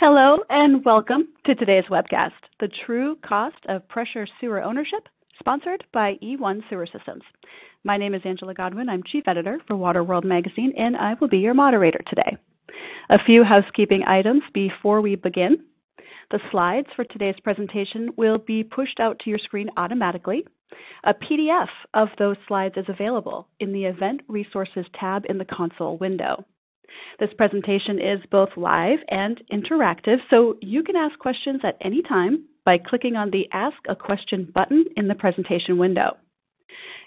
Hello and welcome to today's webcast, The True Cost of Pressure Sewer Ownership, sponsored by E/One Sewer Systems. My name is Angela Godwin. I'm Chief Editor for Waterworld Magazine, and I will be your moderator today. A few housekeeping items before we begin. The slides for today's presentation will be pushed out to your screen automatically. A PDF of those slides is available in the Event Resources tab in the console window. This presentation is both live and interactive, so you can ask questions at any time by clicking on the Ask a Question button in the presentation window.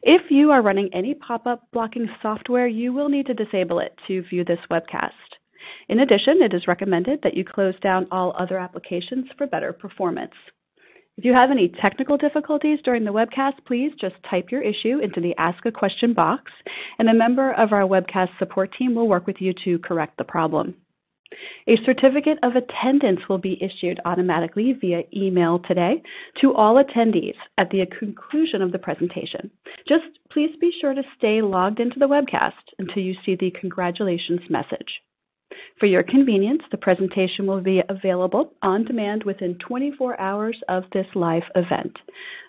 If you are running any pop-up blocking software, you will need to disable it to view this webcast. In addition, it is recommended that you close down all other applications for better performance. If you have any technical difficulties during the webcast, please just type your issue into the Ask a Question box, and a member of our webcast support team will work with you to correct the problem. A certificate of attendance will be issued automatically via email today to all attendees at the conclusion of the presentation. Just please be sure to stay logged into the webcast until you see the congratulations message. For your convenience, the presentation will be available on demand within 24 hours of this live event.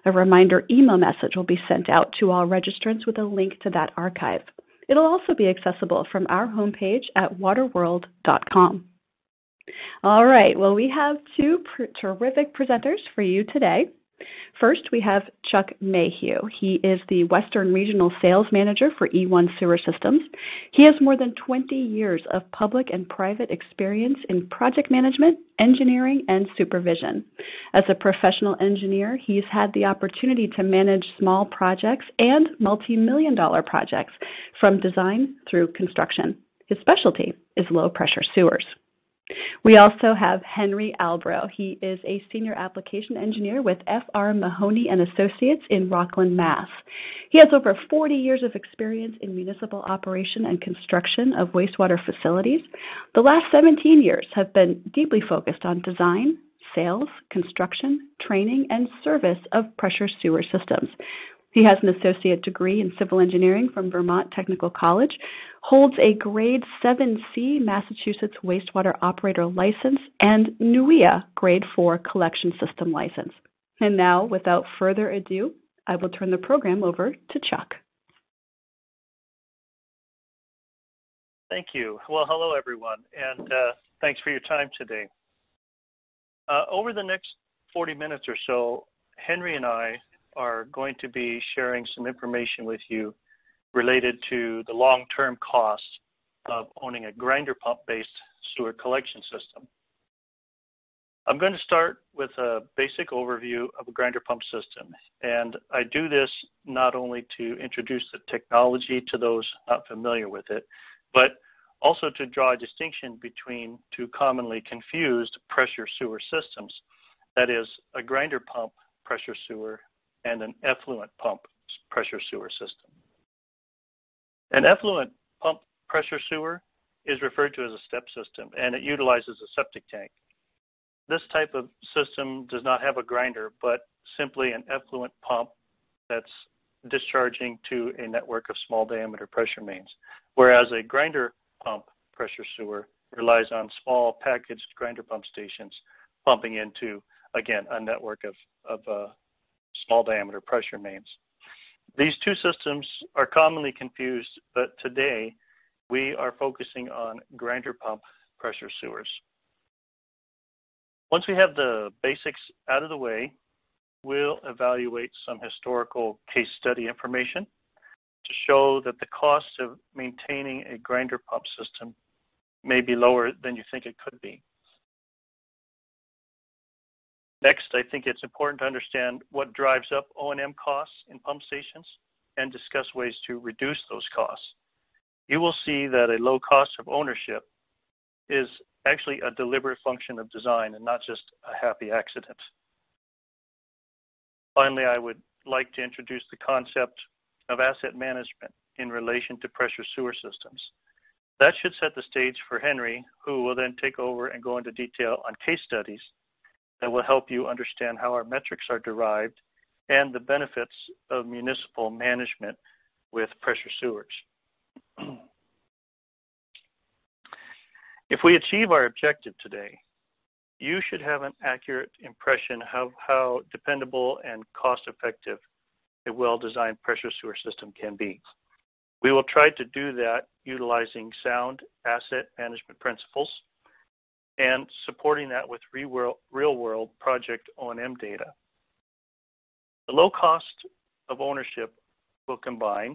A reminder email message will be sent out to all registrants with a link to that archive. It'll also be accessible from our homepage at WaterWorld.com. All right, well, we have two terrific presenters for you today. First, we have Chuck Mayhew. He is the Western Regional Sales Manager for E/One Sewer Systems. He has more than 20 years of public and private experience in project management, engineering, and supervision. As a professional engineer, he's had the opportunity to manage small projects and multi-million-dollar projects from design through construction. His specialty is low-pressure sewers. We also have Henry Albro. He is a senior application engineer with F.R. Mahoney and Associates in Rockland, Mass. He has over 40 years of experience in municipal operation and construction of wastewater facilities. The last 17 years have been deeply focused on design, sales, construction, training, and service of pressure sewer systems. He has an associate degree in civil engineering from Vermont Technical College, holds a grade 7C Massachusetts wastewater operator license, and NEWEA grade 4 collection system license. And now, without further ado, I will turn the program over to Chuck. Thank you. Well, hello, everyone, and thanks for your time today. Over the next 40 minutes or so, Henry and I are going to be sharing some information with you related to the long-term costs of owning a grinder pump-based sewer collection system. I'm going to start with a basic overview of a grinder pump system, and I do this not only to introduce the technology to those not familiar with it, but also to draw a distinction between two commonly confused pressure sewer systems, that is, a grinder pump pressure sewer and an effluent pump pressure sewer system. An effluent pump pressure sewer is referred to as a step system, and it utilizes a septic tank. This type of system does not have a grinder, but simply an effluent pump that's discharging to a network of small diameter pressure mains, whereas a grinder pump pressure sewer relies on small packaged grinder pump stations pumping into, again, a network of small diameter pressure mains. These two systems are commonly confused, but today we are focusing on grinder pump pressure sewers. Once we have the basics out of the way, we'll evaluate some historical case study information to show that the cost of maintaining a grinder pump system may be lower than you think it could be. Next, I think it's important to understand what drives up O&M costs in pump stations and discuss ways to reduce those costs. You will see that a low cost of ownership is actually a deliberate function of design and not just a happy accident. Finally, I would like to introduce the concept of asset management in relation to pressure sewer systems. That should set the stage for Henry, who will then take over and go into detail on case studies that will help you understand how our metrics are derived and the benefits of municipal management with pressure sewers. If we achieve our objective today, you should have an accurate impression of how dependable and cost-effective a well-designed pressure sewer system can be. We will try to do that utilizing sound asset management principles and supporting that with real-world project O&M data. The low cost of ownership will combine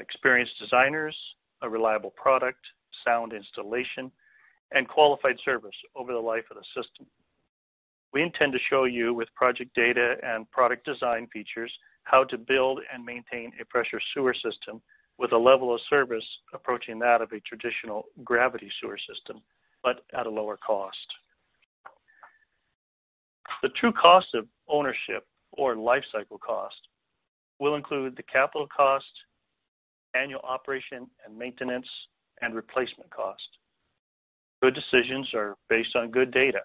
experienced designers, a reliable product, sound installation, and qualified service over the life of the system. We intend to show you with project data and product design features how to build and maintain a pressure sewer system with a level of service approaching that of a traditional gravity sewer system, but at a lower cost. The true cost of ownership, or life cycle cost, will include the capital cost, annual operation and maintenance, and replacement cost. Good decisions are based on good data.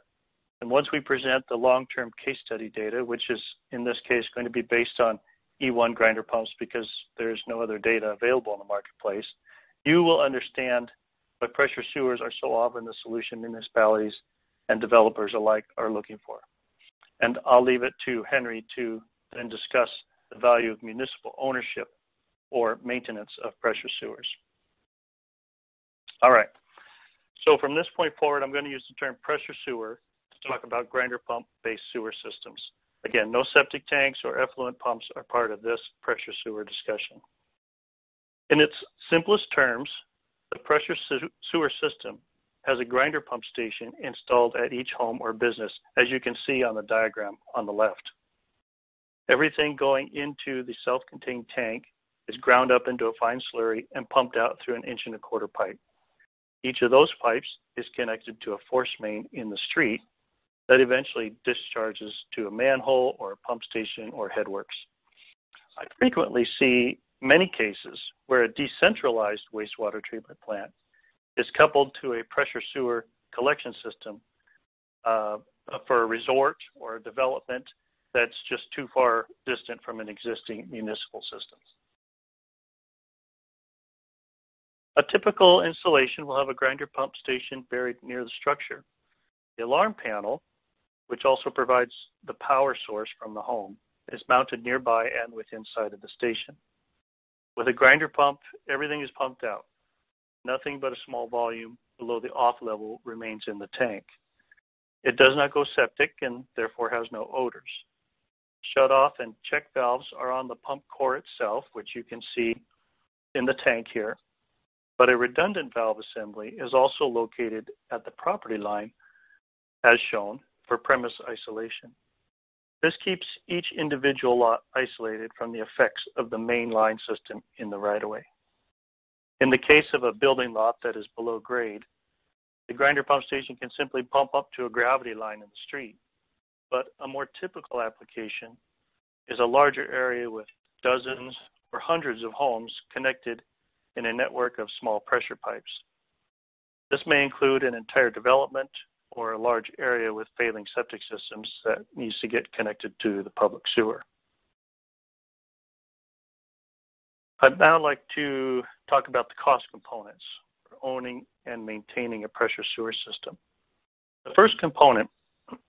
And once we present the long-term case study data, which is in this case going to be based on E1 grinder pumps because there's no other data available in the marketplace, you will understand why pressure sewers are so often the solution municipalities and developers alike are looking for. And I'll leave it to Henry to then discuss the value of municipal ownership or maintenance of pressure sewers. All right, so from this point forward, I'm going to use the term pressure sewer to talk about grinder pump-based sewer systems. Again, no septic tanks or effluent pumps are part of this pressure sewer discussion. In its simplest terms, the pressure sewer system has a grinder pump station installed at each home or business, as you can see on the diagram on the left. Everything going into the self-contained tank is ground up into a fine slurry and pumped out through an 1.25-inch pipe. Each of those pipes is connected to a force main in the street that eventually discharges to a manhole or a pump station or headworks. I frequently see many cases where a decentralized wastewater treatment plant is coupled to a pressure sewer collection system for a resort or a development that's just too far distant from an existing municipal system. A typical installation will have a grinder pump station buried near the structure. The alarm panel, which also provides the power source from the home, is mounted nearby and within sight of the station. With a grinder pump, everything is pumped out. Nothing but a small volume below the off level remains in the tank. It does not go septic and therefore has no odors. Shut-off and check valves are on the pump core itself, which you can see in the tank here, but a redundant valve assembly is also located at the property line, as shown, for premise isolation. This keeps each individual lot isolated from the effects of the main line system in the right-of-way. In the case of a building lot that is below grade, the grinder pump station can simply pump up to a gravity line in the street, but a more typical application is a larger area with dozens or hundreds of homes connected in a network of small pressure pipes. This may include an entire development or a large area with failing septic systems that needs to get connected to the public sewer. I'd now like to talk about the cost components for owning and maintaining a pressure sewer system. The first component,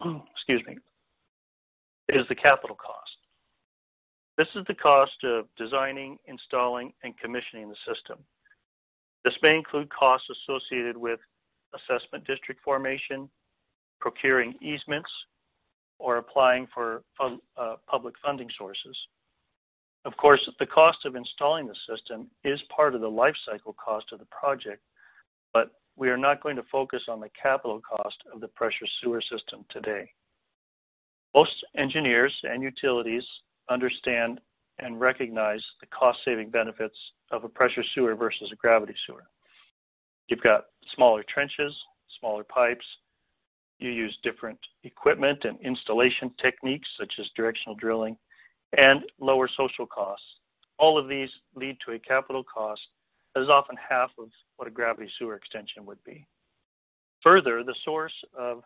is the capital cost. This is the cost of designing, installing, and commissioning the system. This may include costs associated with assessment district formation, procuring easements, or applying for public funding sources. Of course, the cost of installing the system is part of the life cycle cost of the project, but we are not going to focus on the capital cost of the pressure sewer system today. Most engineers and utilities understand and recognize the cost-saving benefits of a pressure sewer versus a gravity sewer. You've got smaller trenches, smaller pipes. You use different equipment and installation techniques, such as directional drilling, and lower social costs. All of these lead to a capital cost that is often half of what a gravity sewer extension would be. Further, the source of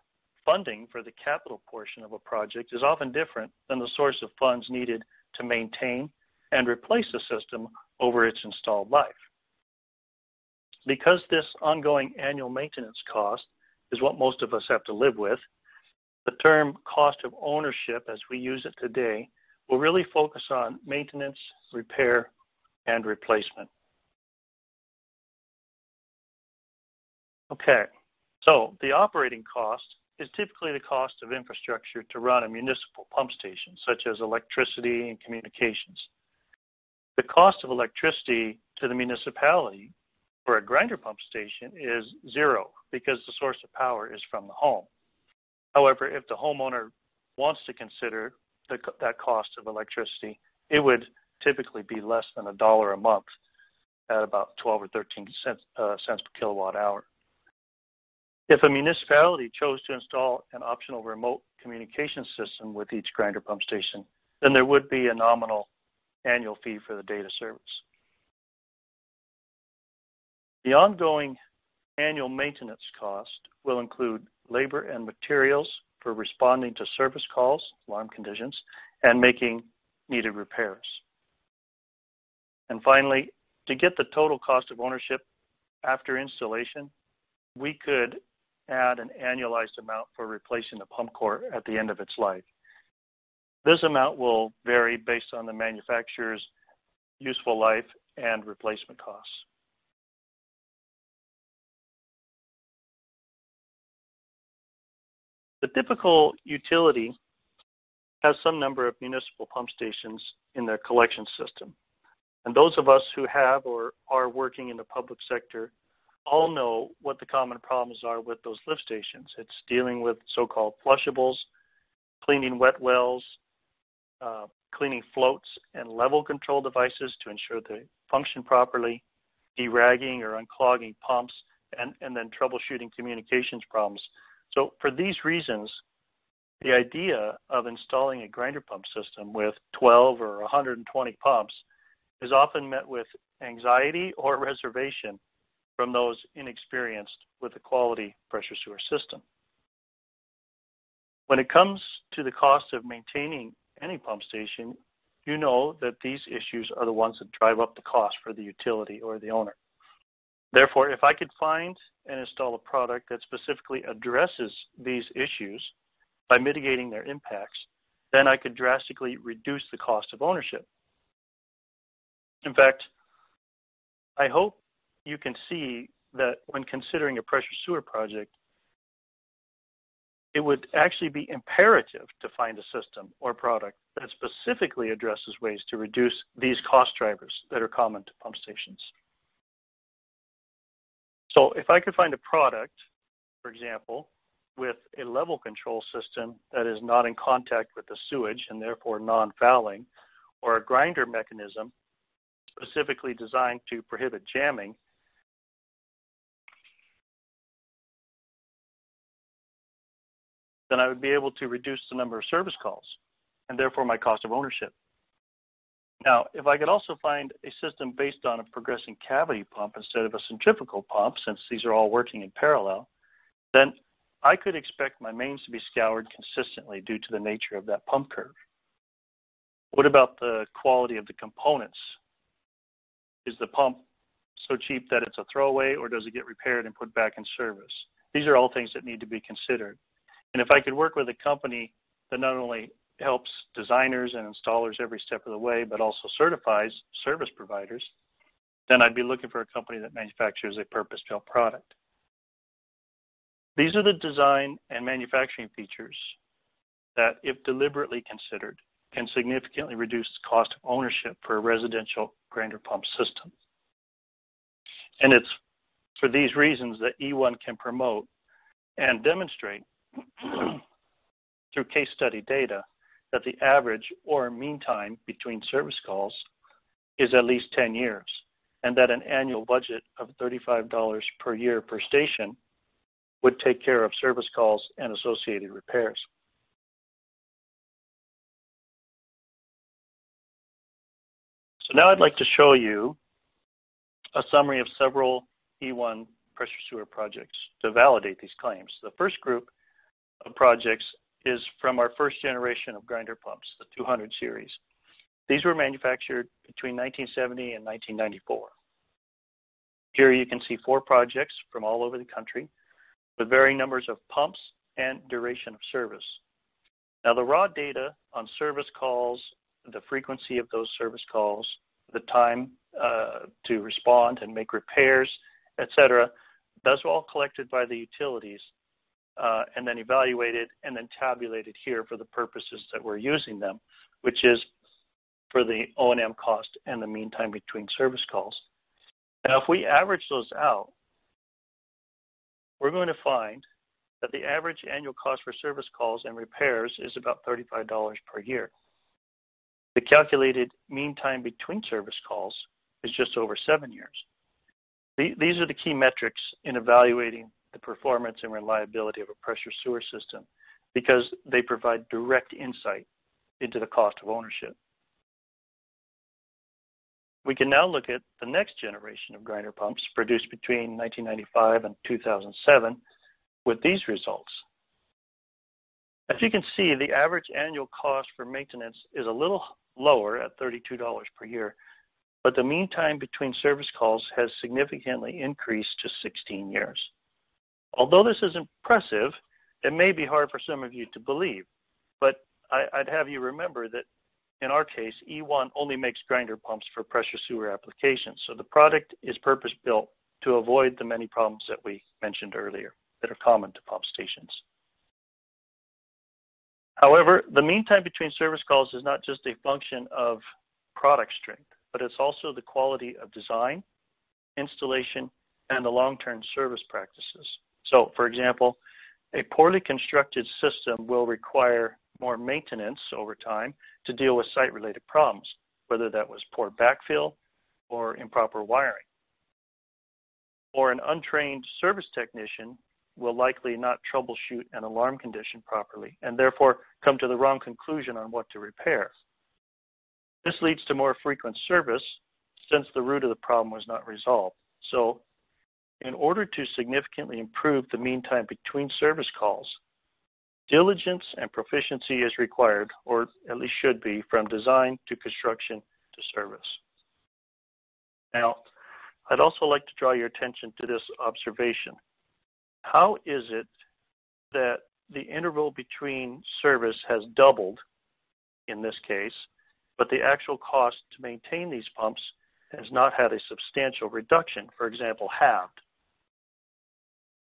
funding for the capital portion of a project is often different than the source of funds needed to maintain and replace the system over its installed life. Because this ongoing annual maintenance cost is what most of us have to live with, The term cost of ownership, as we use it today, will really focus on maintenance, repair, and replacement. Okay, so the operating cost is typically the cost of infrastructure to run a municipal pump station, such as electricity and communications. The cost of electricity to the municipality for a grinder pump station is zero because the source of power is from the home. However, if the homeowner wants to consider that cost of electricity, it would typically be less than $1 a month at about 12 or 13 cents per kilowatt hour. If a municipality chose to install an optional remote communication system with each grinder pump station, then there would be a nominal annual fee for the data service. The ongoing annual maintenance cost will include labor and materials for responding to service calls, alarm conditions, and making needed repairs. And finally, to get the total cost of ownership after installation, we could add an annualized amount for replacing the pump core at the end of its life. This amount will vary based on the manufacturer's useful life and replacement costs. The typical utility has some number of municipal pump stations in their collection system. And those of us who have or are working in the public sector all know what the common problems are with those lift stations. It's dealing with so-called flushables, cleaning wet wells, cleaning floats and level control devices to ensure they function properly, deragging or unclogging pumps, and then troubleshooting communications problems. So for these reasons, the idea of installing a grinder pump system with 12 or 120 pumps is often met with anxiety or reservation from those inexperienced with the quality pressure sewer system. When it comes to the cost of maintaining any pump station, you know that these issues are the ones that drive up the cost for the utility or the owner. Therefore, if I could find and install a product that specifically addresses these issues by mitigating their impacts, then I could drastically reduce the cost of ownership. In fact, I hope you can see that when considering a pressure sewer project, it would actually be imperative to find a system or product that specifically addresses ways to reduce these cost drivers that are common to pump stations. So if I could find a product, for example, with a level control system that is not in contact with the sewage and therefore non-fouling, or a grinder mechanism specifically designed to prohibit jamming, then I would be able to reduce the number of service calls and therefore my cost of ownership. Now, if I could also find a system based on a progressing cavity pump instead of a centrifugal pump, since these are all working in parallel, then I could expect my mains to be scoured consistently due to the nature of that pump curve. What about the quality of the components? Is the pump so cheap that it's a throwaway, or does it get repaired and put back in service? These are all things that need to be considered. And if I could work with a company that not only helps designers and installers every step of the way, but also certifies service providers, then I'd be looking for a company that manufactures a purpose-built product. These are the design and manufacturing features that, if deliberately considered, can significantly reduce the cost of ownership for a residential grinder pump system. And it's for these reasons that E1 can promote and demonstrate through case study data that the average or mean time between service calls is at least 10 years, and that an annual budget of $35 per year per station would take care of service calls and associated repairs. So now I'd like to show you a summary of several E1 pressure sewer projects to validate these claims. The first group of projects is from our first generation of grinder pumps, the 200 series. These were manufactured between 1970 and 1994. Here you can see 4 projects from all over the country with varying numbers of pumps and duration of service. Now, the raw data on service calls, the frequency of those service calls, the time to respond and make repairs, et cetera, that's all collected by the utilities and then evaluated and then tabulated here for the purposes that we're using them, which is for the O&M cost and the mean time between service calls. Now, if we average those out, we're going to find that the average annual cost for service calls and repairs is about $35 per year. The calculated mean time between service calls is just over 7 years. These are the key metrics in evaluating the performance and reliability of a pressure sewer system because they provide direct insight into the cost of ownership. We can now look at the next generation of grinder pumps produced between 1995 and 2007 with these results. As you can see, the average annual cost for maintenance is a little lower at $32 per year, but the mean time between service calls has significantly increased to 16 years. Although this is impressive, it may be hard for some of you to believe, but I'd have you remember that in our case, E1 only makes grinder pumps for pressure sewer applications, so the product is purpose-built to avoid the many problems that we mentioned earlier that are common to pump stations. However, the mean time between service calls is not just a function of product strength, but it's also the quality of design, installation, and the long-term service practices. So, for example, a poorly constructed system will require more maintenance over time to deal with site-related problems, whether that was poor backfill or improper wiring. Or an untrained service technician will likely not troubleshoot an alarm condition properly and therefore come to the wrong conclusion on what to repair. This leads to more frequent service since the root of the problem was not resolved. So, in order to significantly improve the mean time between service calls, diligence and proficiency is required, or at least should be, from design to construction to service. Now, I'd also like to draw your attention to this observation. How is it that the interval between service has doubled in this case, but the actual cost to maintain these pumps has not had a substantial reduction, for example, halved?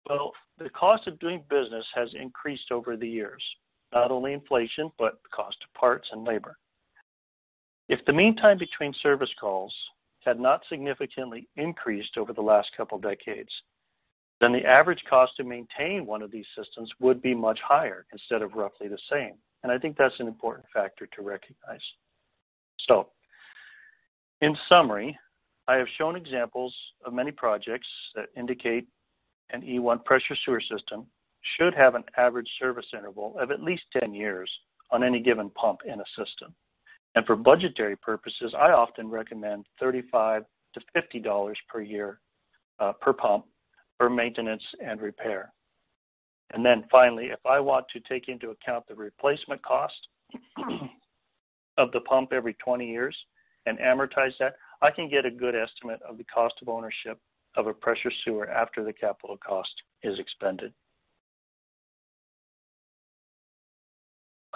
Well, the cost of doing business has increased over the years, not only inflation, but the cost of parts and labor. If the mean time between service calls had not significantly increased over the last couple decades, then the average cost to maintain one of these systems would be much higher instead of roughly the same. And I think that's an important factor to recognize. So, in summary, I have shown examples of many projects that indicate an E1 pressure sewer system should have an average service interval of at least 10 years on any given pump in a system. And for budgetary purposes, I often recommend $35 to $50 per year per pump for maintenance and repair. And then finally, if I want to take into account the replacement cost of the pump every 20 years and amortize that, I can get a good estimate of the cost of ownership of a pressure sewer after the capital cost is expended.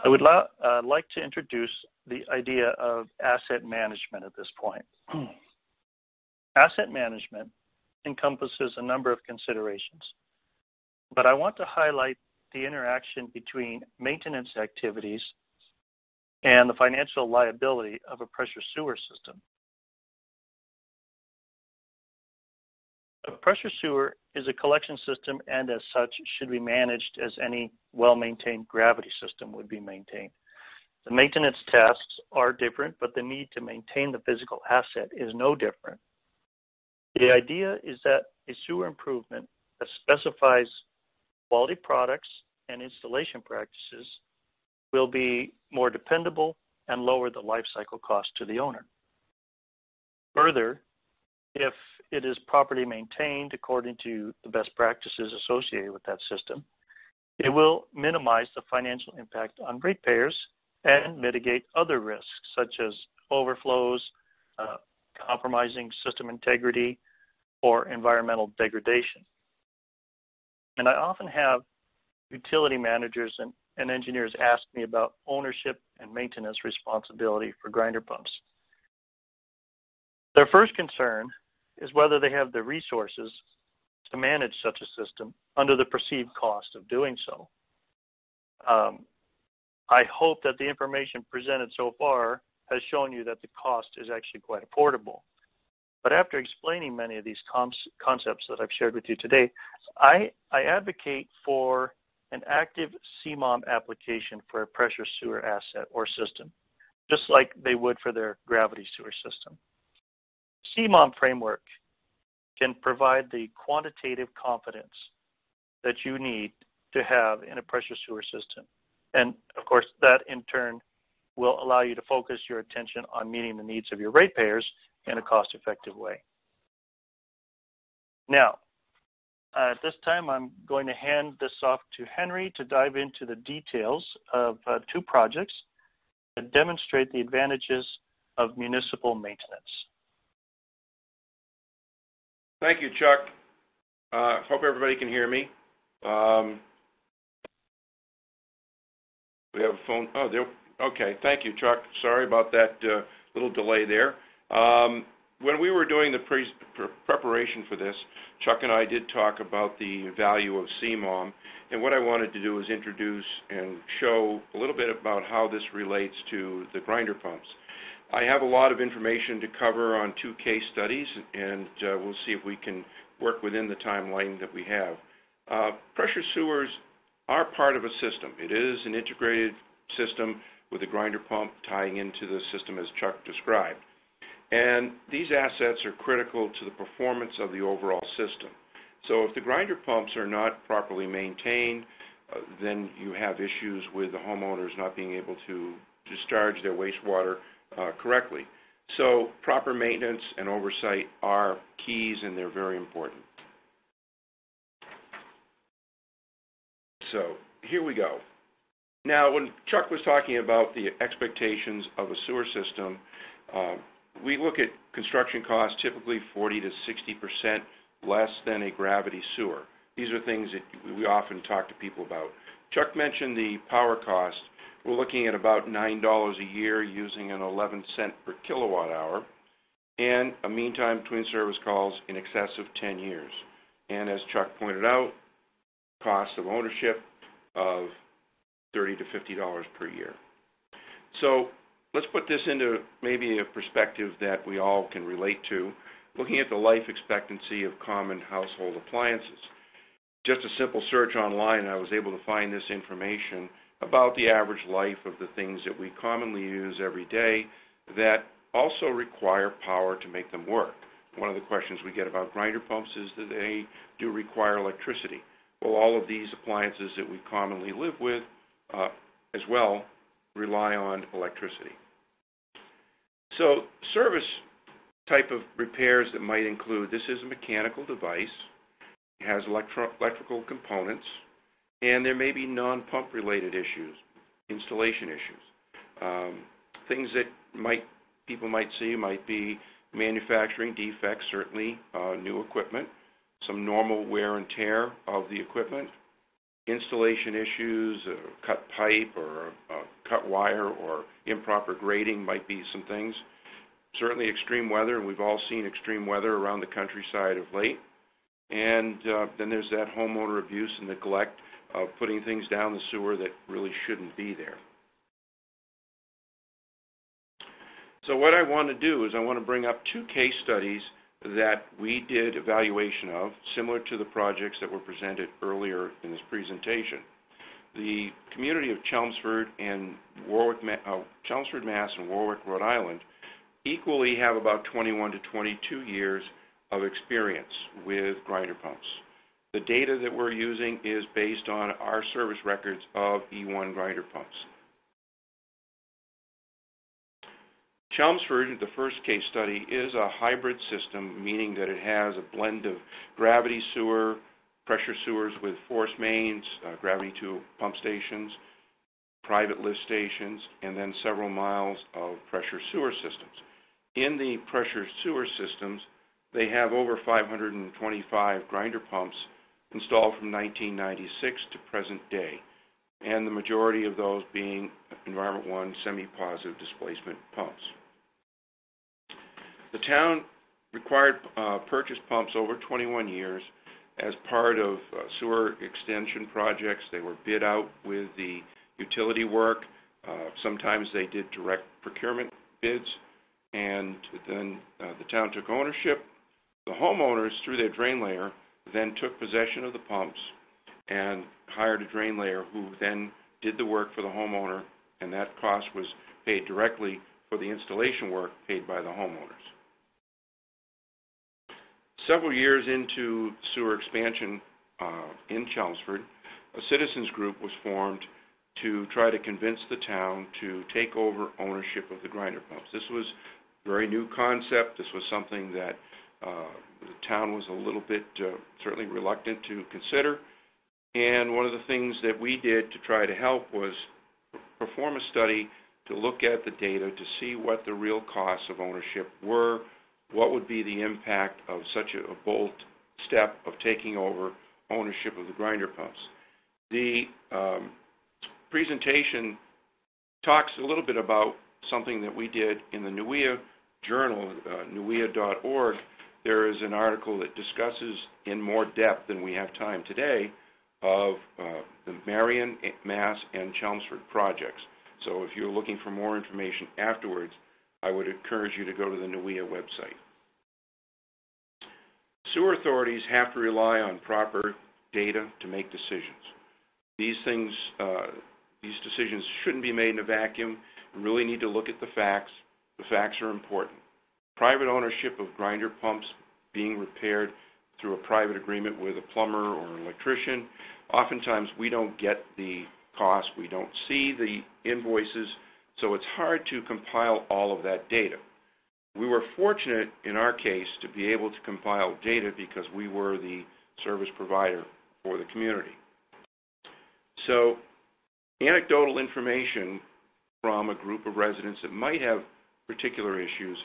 I would like to introduce the idea of asset management at this point. Asset management encompasses a number of considerations, but I want to highlight the interaction between maintenance activities and the financial liability of a pressure sewer system. A pressure sewer is a collection system and as such should be managed as any well-maintained gravity system would be maintained. The maintenance tasks are different, but the need to maintain the physical asset is no different. The idea is that a sewer improvement that specifies quality products and installation practices will be more dependable and lower the life cycle cost to the owner. Further, if it is properly maintained according to the best practices associated with that system, it will minimize the financial impact on ratepayers and mitigate other risks such as overflows, compromising system integrity, or environmental degradation. And I often have utility managers and engineers asked me about ownership and maintenance responsibility for grinder pumps. Their first concern is whether they have the resources to manage such a system under the perceived cost of doing so. I hope that the information presented so far has shown you that the cost is actually quite affordable. But after explaining many of these concepts that I've shared with you today, I advocate for an active CMOM application for a pressure sewer asset or system, just like they would for their gravity sewer system. CMOM framework can provide the quantitative confidence that you need to have in a pressure sewer system. And of course, that in turn will allow you to focus your attention on meeting the needs of your ratepayers in a cost-effective way. Now, at this time, I'm going to hand this off to Henry to dive into the details of two projects that demonstrate the advantages of municipal maintenance. Thank you, Chuck. Hope everybody can hear me. We have a phone. Oh, okay. Thank you, Chuck. Sorry about that little delay there. When we were doing the preparation for this, Chuck and I did talk about the value of CMOM, and what I wanted to do is introduce and show a little bit about how this relates to the grinder pumps. I have a lot of information to cover on two case studies, and we'll see if we can work within the timeline that we have. Pressure sewers are part of a system. It is an integrated system with a grinder pump tying into the system as Chuck described. And these assets are critical to the performance of the overall system. So if the grinder pumps are not properly maintained, then you have issues with the homeowners not being able to discharge their wastewater correctly. So proper maintenance and oversight are keys, and they're very important. So here we go. Now, when Chuck was talking about the expectations of a sewer system, we look at construction costs typically 40 to 60% less than a gravity sewer. These are things that we often talk to people about. Chuck mentioned the power cost. We're looking at about $9 a year using an 11-cent per kilowatt hour and a mean time between service calls in excess of 10 years. And as Chuck pointed out, cost of ownership of $30 to $50 per year. So let's put this into maybe a perspective that we all can relate to, looking at the life expectancy of common household appliances. Just a simple search online, I was able to find this information about the average life of the things that we commonly use every day that also require power to make them work. One of the questions we get about grinder pumps is that they do require electricity. Well, all of these appliances that we commonly live with as well rely on electricity. So service type of repairs that might include, this is a mechanical device, it has electrical components, and there may be non-pump related issues, installation issues. Things that people might see might be manufacturing defects, certainly new equipment, some normal wear and tear of the equipment, installation issues, cut pipe or cut wire or improper grading might be some things. Certainly extreme weather, and we've all seen extreme weather around the countryside of late. And then there's that homeowner abuse and neglect of putting things down the sewer that really shouldn't be there. So what I want to do is I want to bring up two case studies that we did evaluation of, similar to the projects that were presented earlier in this presentation. The community of Chelmsford and Warwick, Chelmsford, Mass. And Warwick, Rhode Island equally have about 21 to 22 years of experience with grinder pumps. The data that we're using is based on our service records of E1 grinder pumps. Chelmsford, the first case study, is a hybrid system, meaning that it has a blend of gravity sewer, pressure sewers with force mains, gravity tube pump stations, private lift stations, and then several miles of pressure sewer systems. In the pressure sewer systems, they have over 525 grinder pumps installed from 1996 to present day, and the majority of those being Environment 1 semi-positive displacement pumps. The town required purchase pumps over 21 years as part of sewer extension projects. They were bid out with the utility work. Sometimes they did direct procurement bids, and then the town took ownership. The homeowners, through their drain layer, then took possession of the pumps and hired a drain layer who then did the work for the homeowner, and that cost was paid directly for the installation work paid by the homeowners. Several years into sewer expansion in Chelmsford, a citizens group was formed to try to convince the town to take over ownership of the grinder pumps. This was a very new concept. This was something that the town was a little bit certainly reluctant to consider, and one of the things that we did to try to help was perform a study to look at the data to see what the real costs of ownership were, what would be the impact of such a bold step of taking over ownership of the grinder pumps. The presentation talks a little bit about something that we did in the NEWEA journal, NEWEA.org. There is an article that discusses in more depth than we have time today of the Marion, Mass, and Chelmsford projects. So if you're looking for more information afterwards, I would encourage you to go to the NUIA website. Sewer authorities have to rely on proper data to make decisions. These decisions shouldn't be made in a vacuum. You really need to look at the facts. The facts are important. Private ownership of grinder pumps being repaired through a private agreement with a plumber or an electrician. Oftentimes we don't get the cost, we don't see the invoices, so it's hard to compile all of that data. We were fortunate in our case to be able to compile data because we were the service provider for the community. So anecdotal information from a group of residents that might have particular issues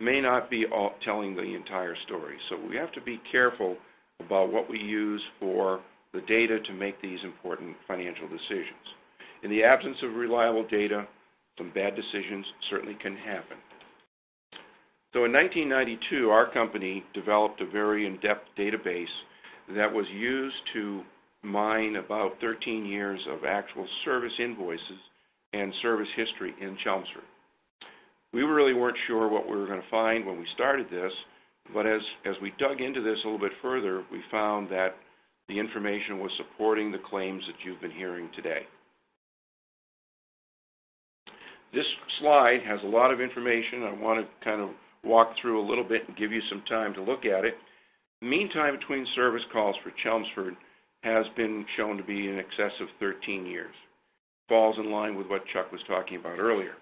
may not be all telling the entire story. So we have to be careful about what we use for the data to make these important financial decisions. In the absence of reliable data, some bad decisions certainly can happen. So in 1992, our company developed a very in-depth database that was used to mine about 13 years of actual service invoices and service history in Chelmsford. We really weren't sure what we were going to find when we started this, but as we dug into this a little bit further, we found that the information was supporting the claims that you've been hearing today. This slide has a lot of information. I want to kind of walk through a little bit and give you some time to look at it. The mean time between service calls for Chelmsford has been shown to be in excess of 13 years. Falls in line with what Chuck was talking about earlier.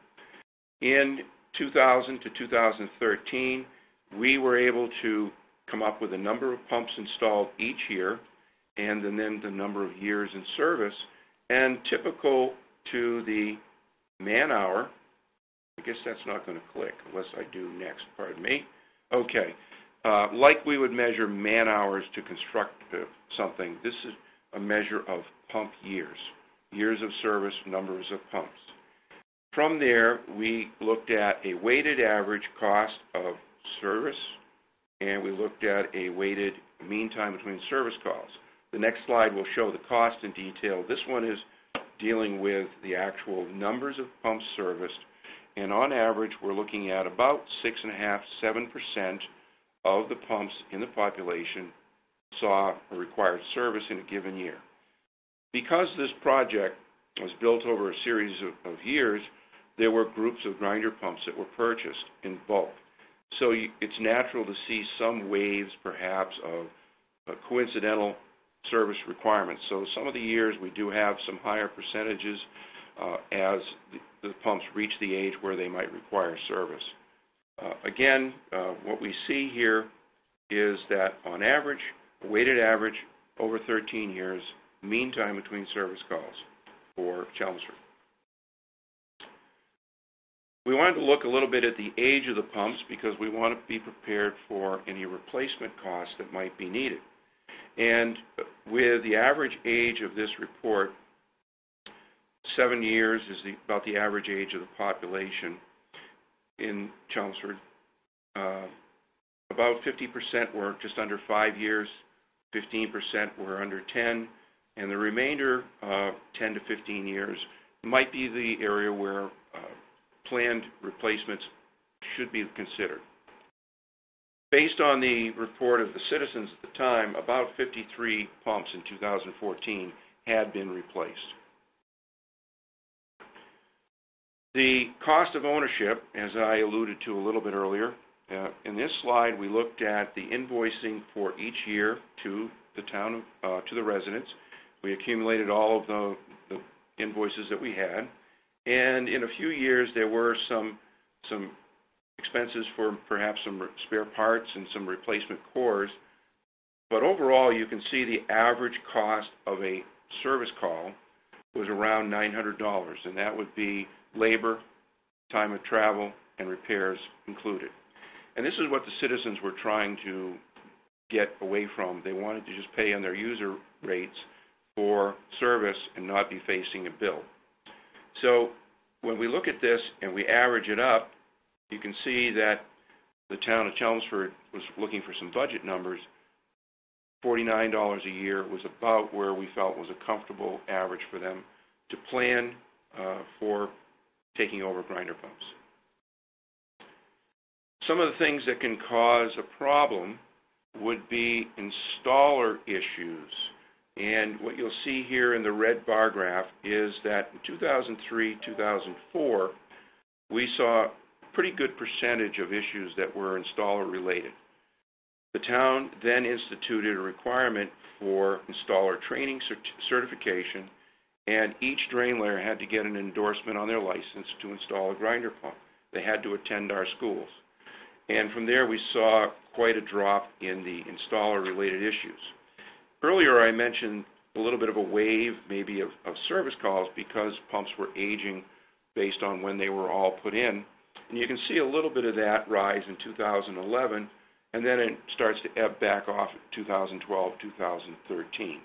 In 2000 to 2013, we were able to come up with a number of pumps installed each year and then the number of years in service, and typical to the man-hour, I guess that's not going to click unless I do next, pardon me. Okay, like we would measure man-hours to construct something, this is a measure of pump years, years of service, numbers of pumps. From there, we looked at a weighted average cost of service, and we looked at a weighted mean time between service calls. The next slide will show the cost in detail. This one is dealing with the actual numbers of pumps serviced, and on average we're looking at about 6.5–7% of the pumps in the population saw or required service in a given year. Because this project was built over a series of years, there were groups of grinder pumps that were purchased in bulk. So it's natural to see some waves perhaps of coincidental service requirements. So some of the years we do have some higher percentages as the pumps reach the age where they might require service. Again, what we see here is that on average, weighted average over 13 years, mean time between service calls for Chelmsford. We wanted to look a little bit at the age of the pumps because we want to be prepared for any replacement costs that might be needed. And with the average age of this report, 7 years is about the average age of the population in Chelmsford. About 50% were just under 5 years, 15% were under 10, and the remainder, 10 to 15 years, might be the area where planned replacements should be considered. Based on the report of the citizens at the time, about 53 pumps in 2014 had been replaced. The cost of ownership, as I alluded to a little bit earlier, in this slide we looked at the invoicing for each year to the town, to the residents. We accumulated all of the invoices that we had, and in a few years there were some expenses for perhaps some spare parts and some replacement cores, but overall you can see the average cost of a service call was around $900, and that would be labor, time of travel, and repairs included. And this is what the citizens were trying to get away from. They wanted to just pay on their user rates for service and not be facing a bill. So when we look at this and we average it up, you can see that the town of Chelmsford was looking for some budget numbers. $49 a year was about where we felt was a comfortable average for them to plan for taking over grinder pumps. Some of the things that can cause a problem would be installer issues. And what you'll see here in the red bar graph is that in 2003-2004, we saw a pretty good percentage of issues that were installer related. The town then instituted a requirement for installer training certification, and each drain layer had to get an endorsement on their license to install a grinder pump. They had to attend our schools. And from there, we saw quite a drop in the installer-related issues. Earlier, I mentioned a little bit of a wave, maybe, of service calls because pumps were aging based on when they were all put in. And you can see a little bit of that rise in 2011, and then it starts to ebb back off in 2012, 2013.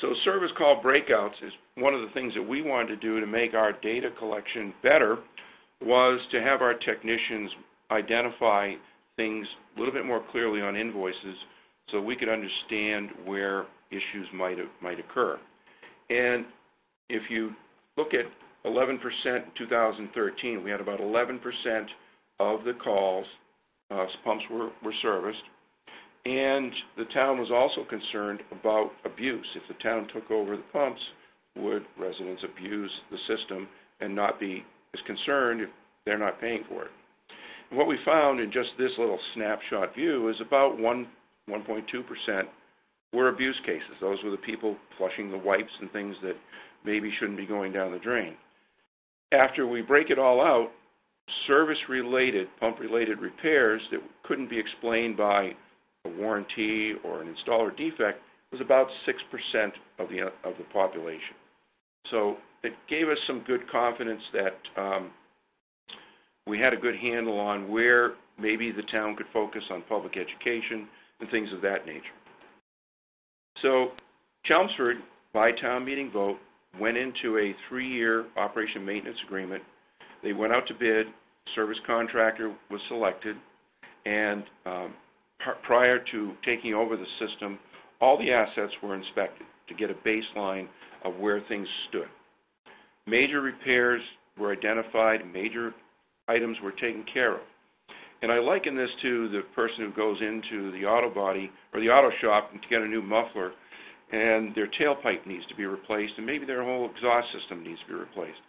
So service call breakouts is one of the things that we wanted to do to make our data collection better, was to have our technicians identify things a little bit more clearly on invoices so we could understand where issues might occur. And if you look at 11% in 2013, we had about 11% of the calls, pumps were serviced. And the town was also concerned about abuse. If the town took over the pumps, would residents abuse the system and not be as concerned if they're not paying for it? And what we found in just this little snapshot view is about 1.2% were abuse cases. Those were the people flushing the wipes and things that maybe shouldn't be going down the drain. After we break it all out, service-related, pump-related repairs that couldn't be explained by a warranty or an installer defect was about 6% of the population. So it gave us some good confidence that we had a good handle on where maybe the town could focus on public education and things of that nature. So Chelmsford, by town meeting vote, went into a 3-year operation maintenance agreement. They went out to bid, service contractor was selected, and prior to taking over the system, all the assets were inspected to get a baseline of where things stood. Major repairs were identified, major items were taken care of. And I liken this to the person who goes into the auto body or the auto shop to get a new muffler, and their tailpipe needs to be replaced, and maybe their whole exhaust system needs to be replaced.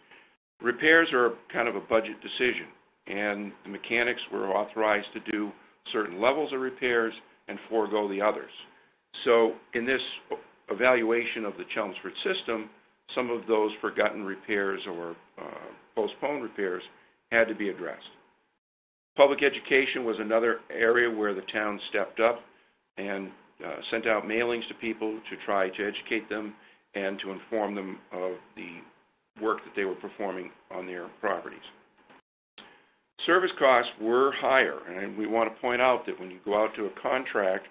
Repairs are kind of a budget decision, and the mechanics were authorized to do certain levels of repairs and forego the others. So in this evaluation of the Chelmsford system, some of those forgotten repairs or postponed repairs had to be addressed. Public education was another area where the town stepped up and sent out mailings to people to try to educate them and to inform them of the work that they were performing on their properties. service costs were higher, and we want to point out that when you go out to a contract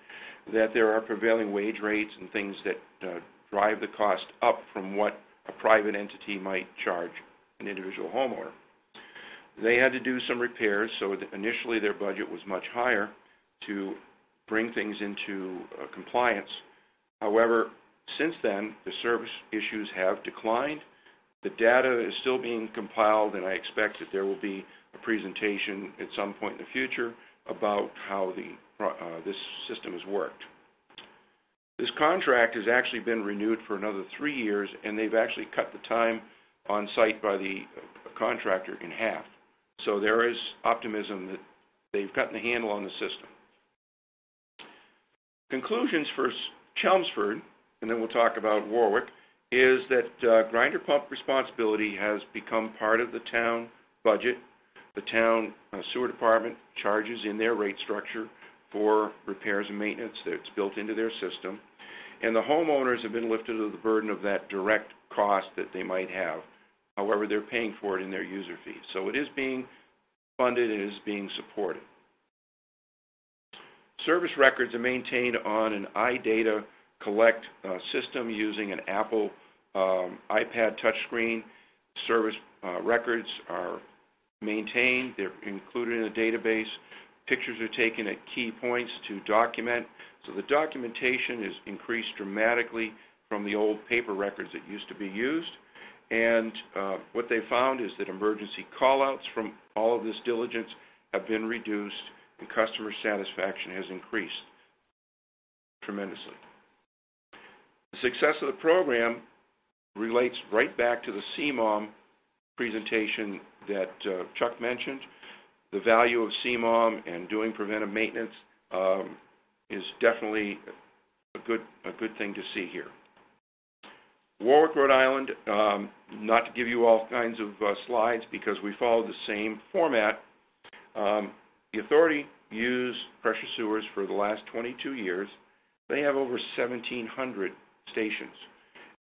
that there are prevailing wage rates and things that drive the cost up from what a private entity might charge an individual homeowner. They had to do some repairs, so initially their budget was much higher to bring things into compliance. However, since then, the service issues have declined. The data is still being compiled, and I expect that there will be a presentation at some point in the future about how this system has worked. This contract has actually been renewed for another 3 years, and they've actually cut the time on site by the contractor in half. So there is optimism that they've gotten a handle on the system. Conclusions for Chelmsford, and then we'll talk about Warwick, is that grinder pump responsibility has become part of the town budget. The town sewer department charges in their rate structure for repairs and maintenance that's built into their system, and the homeowners have been lifted of the burden of that direct cost that they might have. However, they're paying for it in their user fees. So it is being funded and is being supported. Service records are maintained on an iData collect system using an Apple iPad touchscreen. Service records are maintained. They're included in a database. Pictures are taken at key points to document. So the documentation is increased dramatically from the old paper records that used to be used. And what they found is that emergency call-outs from all of this diligence have been reduced, and customer satisfaction has increased tremendously. The success of the program relates right back to the CMOM presentation that Chuck mentioned. The value of CMOM and doing preventive maintenance is definitely a good thing to see here. Warwick, Rhode Island, not to give you all kinds of slides because we followed the same format. The authority used pressure sewers for the last 22 years. They have over 1,700 stations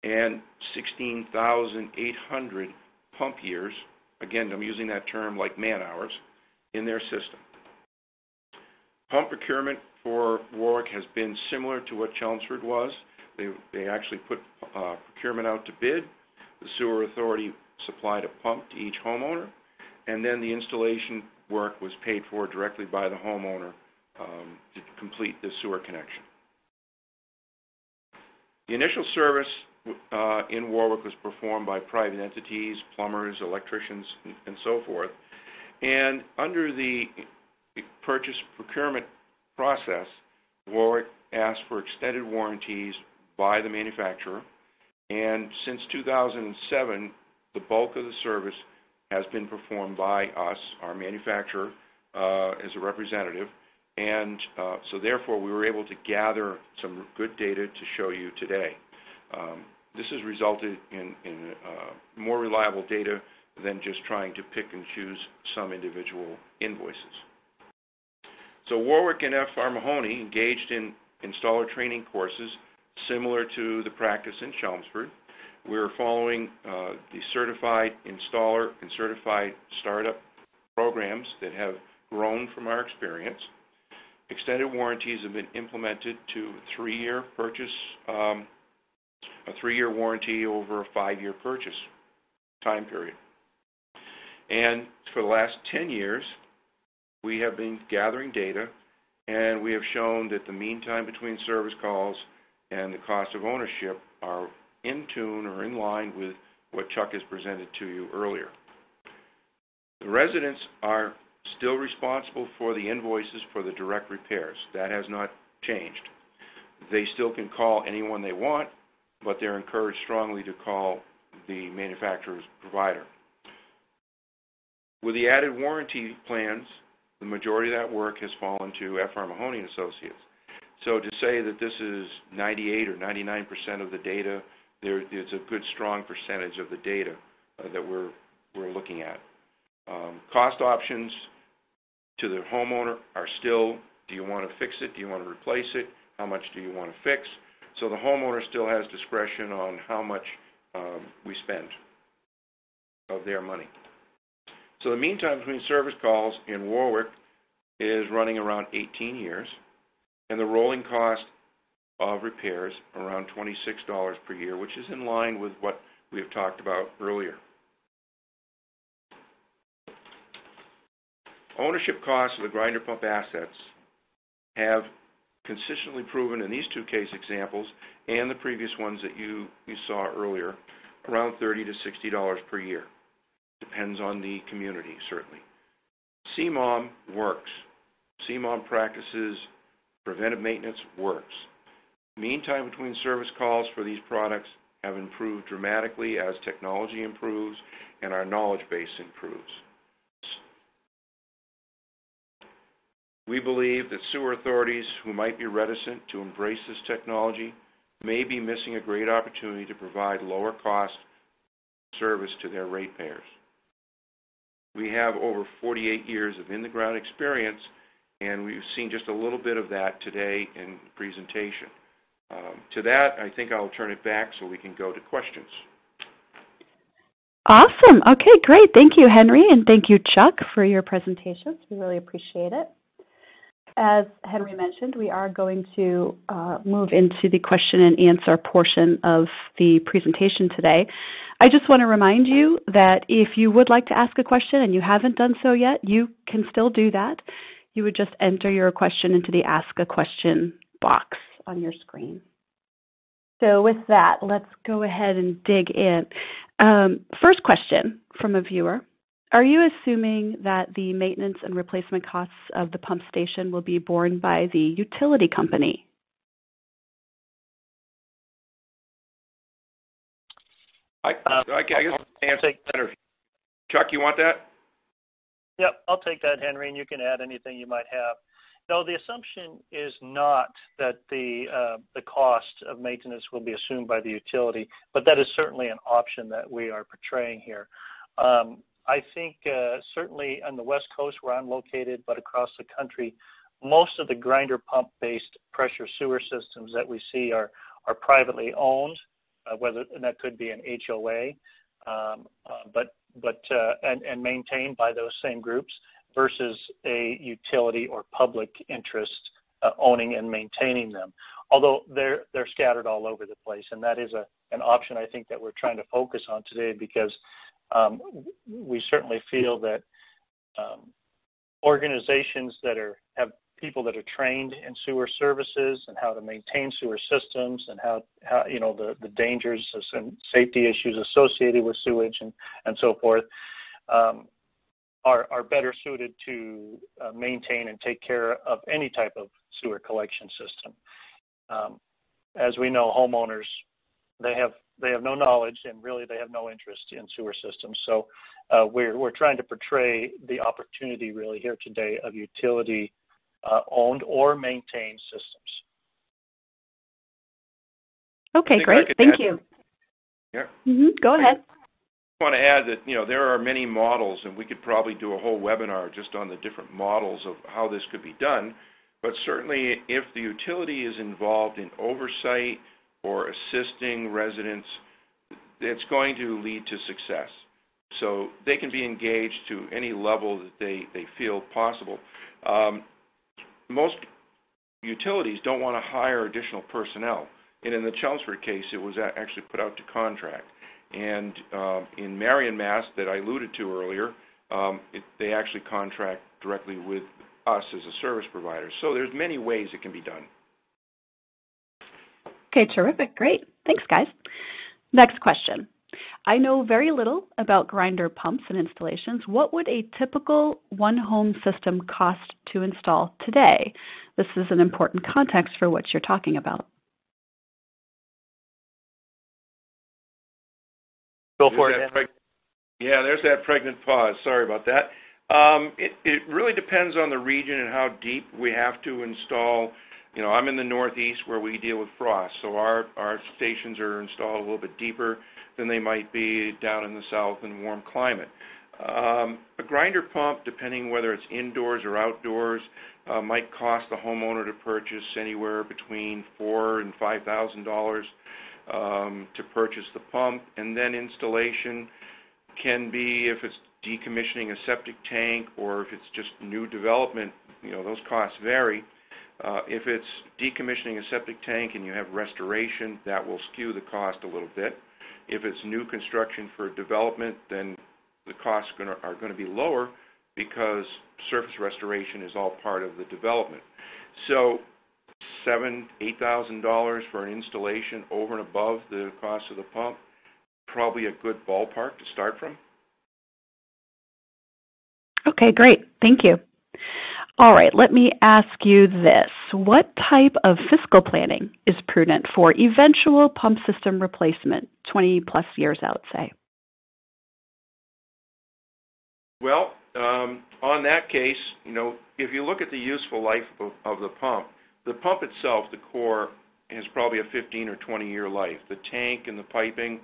and 16,800 pump years. Again, I'm using that term like man-hours in their system. Pump procurement for Warwick has been similar to what Chelmsford was. They actually put procurement out to bid. The sewer authority supplied a pump to each homeowner, and then the installation work was paid for directly by the homeowner to complete the sewer connection. The initial service in Warwick was performed by private entities, plumbers, electricians, and so forth. And under the purchase procurement process, Warwick asked for extended warranties by the manufacturer, and since 2007, the bulk of the service has been performed by us, our manufacturer, as a representative, and so therefore we were able to gather some good data to show you today. This has resulted in more reliable data than just trying to pick and choose some individual invoices. So Warwick and F.R. Mahoney engaged in installer training courses similar to the practice in Chelmsford. We're following the certified installer and certified startup programs that have grown from our experience. Extended warranties have been implemented to a three-year warranty over a 5-year purchase time period. And for the last 10 years, we have been gathering data, and we have shown that the mean time between service calls and the cost of ownership are in tune or in line with what Chuck has presented to you earlier. The residents are still responsible for the invoices for the direct repairs. That has not changed. They still can call anyone they want, but they're encouraged strongly to call the manufacturer's provider. With the added warranty plans, the majority of that work has fallen to F.R. Mahoney and Associates. So to say that this is 98 or 99% of the data, there's a good strong percentage of the data that we're looking at. Cost options to the homeowner are still, do you want to fix it? Do you want to replace it? How much do you want to fix? So the homeowner still has discretion on how much we spend of their money. So the mean time between service calls in Warwick is running around 18 years, and the rolling cost of repairs around $26 per year, which is in line with what we have talked about earlier. Ownership costs of the grinder pump assets have consistently proven in these two case examples and the previous ones that you saw earlier, around $30 to $60 per year. Depends on the community, certainly. CMOM works. CMOM practices, preventive maintenance works. Mean time between service calls for these products have improved dramatically as technology improves and our knowledge base improves. We believe that sewer authorities who might be reticent to embrace this technology may be missing a great opportunity to provide lower cost service to their ratepayers. We have over 48 years of in-the-ground experience, and we've seen just a little bit of that today in the presentation. To that, I think I'll turn it back so we can go to questions. Awesome. Okay, great. Thank you, Henry, and thank you, Chuck, for your presentations. We really appreciate it. As Henry mentioned, we are going to move into the question and answer portion of the presentation today. I just want to remind you that if you would like to ask a question and you haven't done so yet, you can still do that. You would just enter your question into the Ask a Question box on your screen. So with that, let's go ahead and dig in. First question from a viewer. Are you assuming that the maintenance and replacement costs of the pump station will be borne by the utility company? I guess the answer is better. Chuck, you want that? Yep, I'll take that, Henry, and you can add anything you might have. No, the assumption is not that the cost of maintenance will be assumed by the utility, but that is certainly an option that we are portraying here. I think certainly on the West Coast where I'm located, but across the country, most of the grinder pump-based pressure sewer systems that we see are privately owned, whether and that could be an HOA, but maintained by those same groups versus a utility or public interest owning and maintaining them. Although they're scattered all over the place, and that is an option I think that we're trying to focus on today because. We certainly feel that organizations that have people that are trained in sewer services and how to maintain sewer systems and how you know the dangers and safety issues associated with sewage and so forth are better suited to maintain and take care of any type of sewer collection system. As we know, homeowners, they have no knowledge and really they have no interest in sewer systems. So we're trying to portray the opportunity really here today of utility owned or maintained systems. Okay, great. Thank you. Yeah. Mm-hmm. Go ahead. I want to add that, you know, there are many models and we could probably do a whole webinar just on the different models of how this could be done. But certainly if the utility is involved in oversight or assisting residents, it's going to lead to success. So they can be engaged to any level that they feel possible. Most utilities don't want to hire additional personnel. And in the Chelmsford case, it was actually put out to contract. And in Marion, Mass, that I alluded to earlier, they actually contract directly with us as a service provider. So there's many ways it can be done. Okay, terrific. Great. Thanks, guys. Next question. I know very little about grinder pumps and installations. What would a typical one-home system cost to install today? This is an important context for what you're talking about. Go for it. Yeah, there's that pregnant pause. Sorry about that. It really depends on the region and how deep we have to install. You know, I'm in the Northeast where we deal with frost, so our stations are installed a little bit deeper than they might be down in the South in warm climate. A grinder pump, depending whether it's indoors or outdoors, might cost the homeowner to purchase anywhere between $4,000 and $5,000 to purchase the pump, and then installation can be, if it's decommissioning a septic tank, or if it's just new development, you know, those costs vary. If it's decommissioning a septic tank and you have restoration, that will skew the cost a little bit. If it's new construction for development, then the costs are going to be lower because surface restoration is all part of the development. So $7,000, $8,000 for an installation over and above the cost of the pump, probably a good ballpark to start from. Okay, great. Thank you. All right, let me ask you this. What type of fiscal planning is prudent for eventual pump system replacement, 20-plus years out, say? Well, on that case, you know, if you look at the useful life of the pump itself, the core, has probably a 15 or 20-year life. The tank and the piping,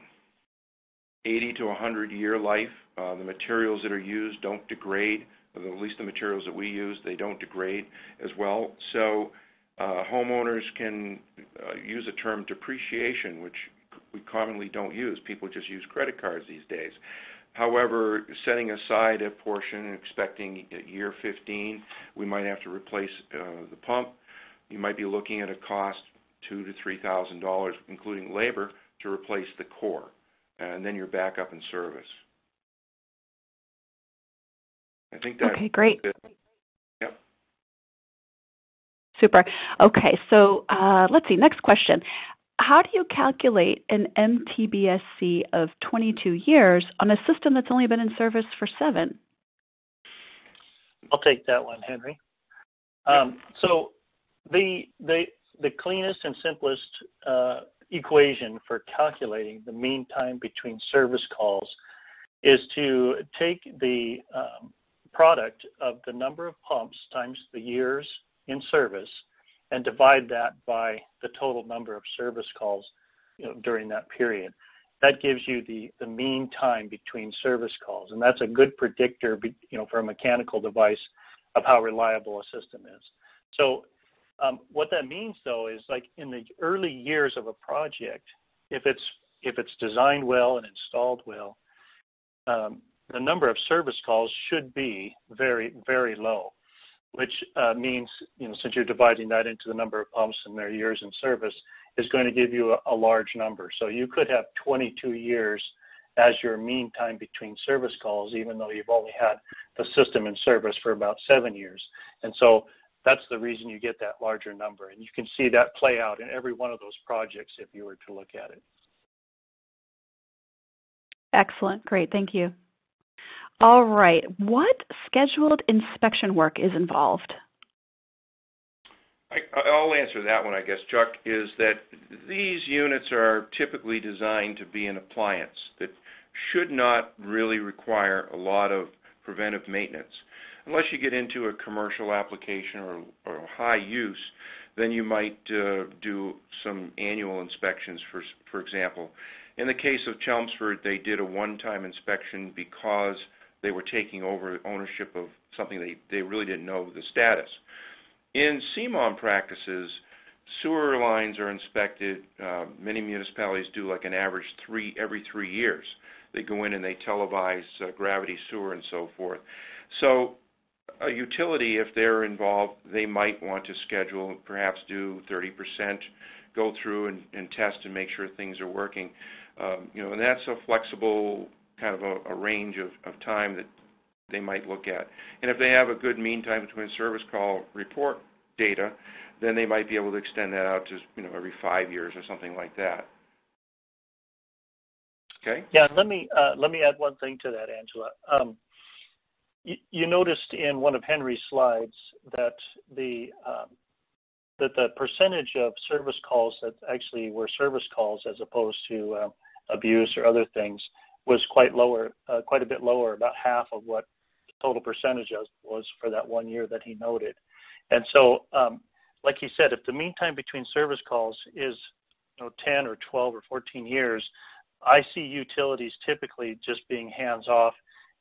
80 to 100-year life. The materials that are used don't degrade. At least the materials that we use, they don't degrade as well. So homeowners can use the term depreciation, which we commonly don't use. People just use credit cards these days. However, setting aside a portion and expecting at year 15, we might have to replace the pump. You might be looking at a cost $2,000 to $3,000, including labor, to replace the core, and then you're back up in service. I think that. Okay, great. Yep. Super. Okay, so let's see. Next question. How do you calculate an MTBSC of 22 years on a system that's only been in service for 7? I'll take that one, Henry. So the cleanest and simplest equation for calculating the mean time between service calls is to take the product of the number of pumps times the years in service and divide that by the total number of service calls, you know, during that period. That gives you the mean time between service calls, and that's a good predictor, you know, for a mechanical device of how reliable a system is. So what that means, though, is like in the early years of a project, if it's designed well and installed well, the number of service calls should be very, very low, which means, you know, since you're dividing that into the number of pumps and their years in service, is going to give you a large number. So you could have 22 years as your mean time between service calls, even though you've only had the system in service for about 7 years. And so that's the reason you get that larger number. And you can see that play out in every one of those projects if you were to look at it. Excellent. Great. Thank you. All right. What scheduled inspection work is involved? I'll answer that one, I guess, Chuck, is that these units are typically designed to be an appliance that should not really require a lot of preventive maintenance. Unless you get into a commercial application or high use, then you might do some annual inspections, for example. In the case of Chelmsford, they did a one-time inspection because they were taking over ownership of something they really didn't know the status. In CMOM practices, sewer lines are inspected. Many municipalities do like an average every three years. They go in and they televise gravity sewer and so forth. So a utility, if they're involved, they might want to schedule, perhaps do 30%, go through and test and make sure things are working. You know, and that's a flexible kind of a range of time that they might look at. And if they have a good mean time between service call report data, then they might be able to extend that out to, you know, every 5 years or something like that. Okay? Yeah, let me add one thing to that, Angela. You noticed in one of Henry's slides that the percentage of service calls that actually were service calls as opposed to abuse or other things was quite a bit lower, about half of what total percentage was for that 1 year that he noted. And so, like he said, if the mean time between service calls is, you know, 10 or 12 or 14 years, I see utilities typically just being hands-off